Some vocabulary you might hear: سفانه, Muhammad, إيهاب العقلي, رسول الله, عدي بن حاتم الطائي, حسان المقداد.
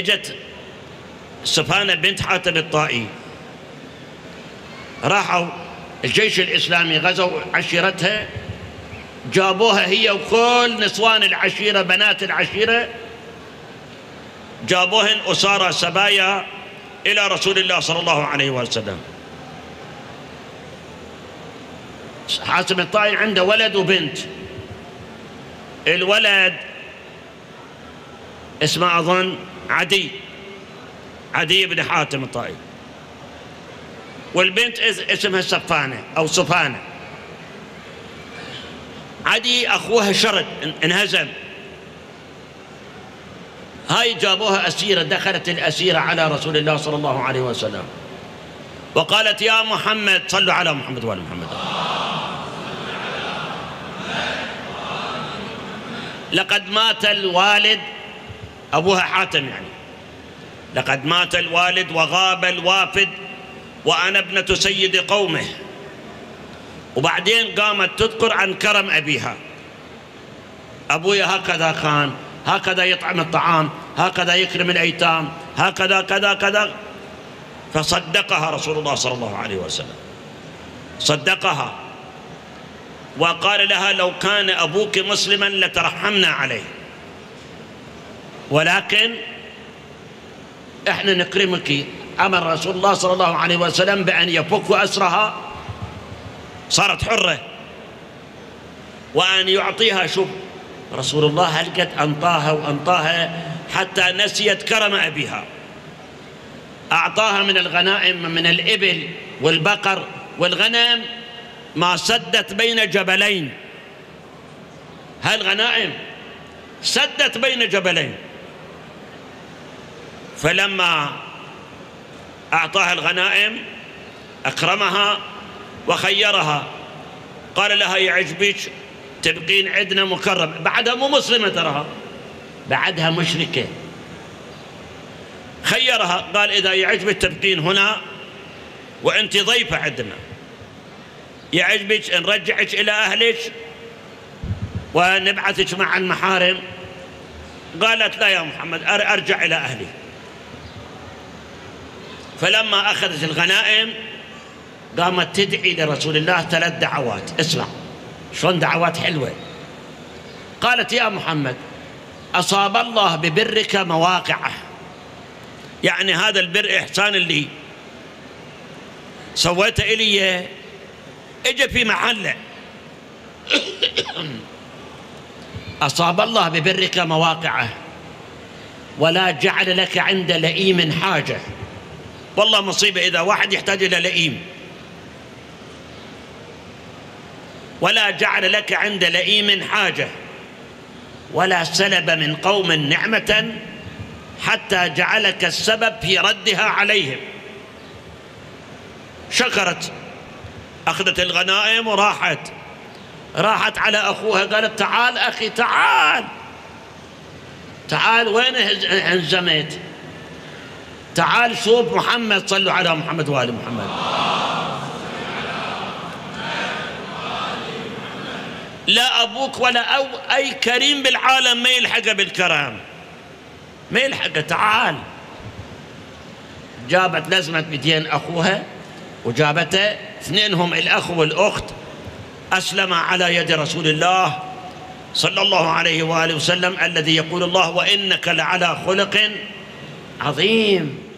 اجت سفانه بنت حاتم الطائي، راحوا الجيش الاسلامي غزوا عشيرتها، جابوها هي وكل نسوان العشيره، بنات العشيره، جابوهن اسارى سبايا الى رسول الله صلى الله عليه وسلم. حاتم الطائي عنده ولد وبنت، الولد اسمه اظن عدي بن حاتم الطائي، والبنت اسمها سفانه او سفانه. عدي اخوها شرد انهزم، هاي جابوها اسيره، دخلت الاسيره على رسول الله صلى الله عليه وسلم وقالت: يا محمد، صلوا على محمد وعلى محمد، لقد مات الوالد، ابوها حاتم يعني، لقد مات الوالد وغاب الوافد وانا ابنه سيد قومه. وبعدين قامت تذكر عن كرم ابيها: ابويا هكذا كان، هكذا يطعم الطعام، هكذا يكرم الايتام، هكذا كذا كذا. فصدقها رسول الله صلى الله عليه وسلم، صدقها وقال لها: لو كان ابوك مسلما لترحمنا عليه، ولكن احنا نكرمك. امر رسول الله صلى الله عليه وسلم بان يفكوا اسرها، صارت حره، وان يعطيها. شوف رسول الله هلقد انطاها وانطاها حتى نسيت كرم ابيها، اعطاها من الغنائم، من الابل والبقر والغنم ما سدت بين جبلين، هالغنائم سدت بين جبلين. فلما أعطاها الغنائم أكرمها وخيرها، قال لها: يعجبك تبقين عندنا مكرم. بعدها مو مسلمة تراها، بعدها مشركة. خيرها قال: إذا يعجبك تبقين هنا وأنت ضيفة عندنا، يعجبك نرجعك إلى أهلك ونبعثك مع المحارم. قالت: لا يا محمد، أرجع إلى أهلي. فلما أخذت الغنائم قامت تدعي لرسول الله 3 دعوات. اسمع شلون دعوات حلوة. قالت: يا محمد، أصاب الله ببرك مواقعه، يعني هذا البر إحسان اللي سويته إلي اجى في محله. اصاب الله ببرك مواقعه ولا جعل لك عند لئيم حاجه. والله مصيبه اذا واحد يحتاج الى لئيم. ولا جعل لك عند لئيم حاجه، ولا سلب من قوم نعمه حتى جعلك السبب في ردها عليهم. شكرت، أخذت الغنائم وراحت، على أخوها قالت: تعال أخي، تعال تعال، وين انزمت؟ تعال شوف محمد، صلوا على محمد وآل محمد. لا أبوك ولا أي كريم بالعالم ما يلحقه بالكرام، ما يلحقه، تعال. جابت لزمت بيدين أخوها وجابته، 2 هم الأخ والأخت، أسلم على يد رسول الله صلى الله عليه وآله وسلم، الذي يقول الله: وإنك لعلى خلق عظيم.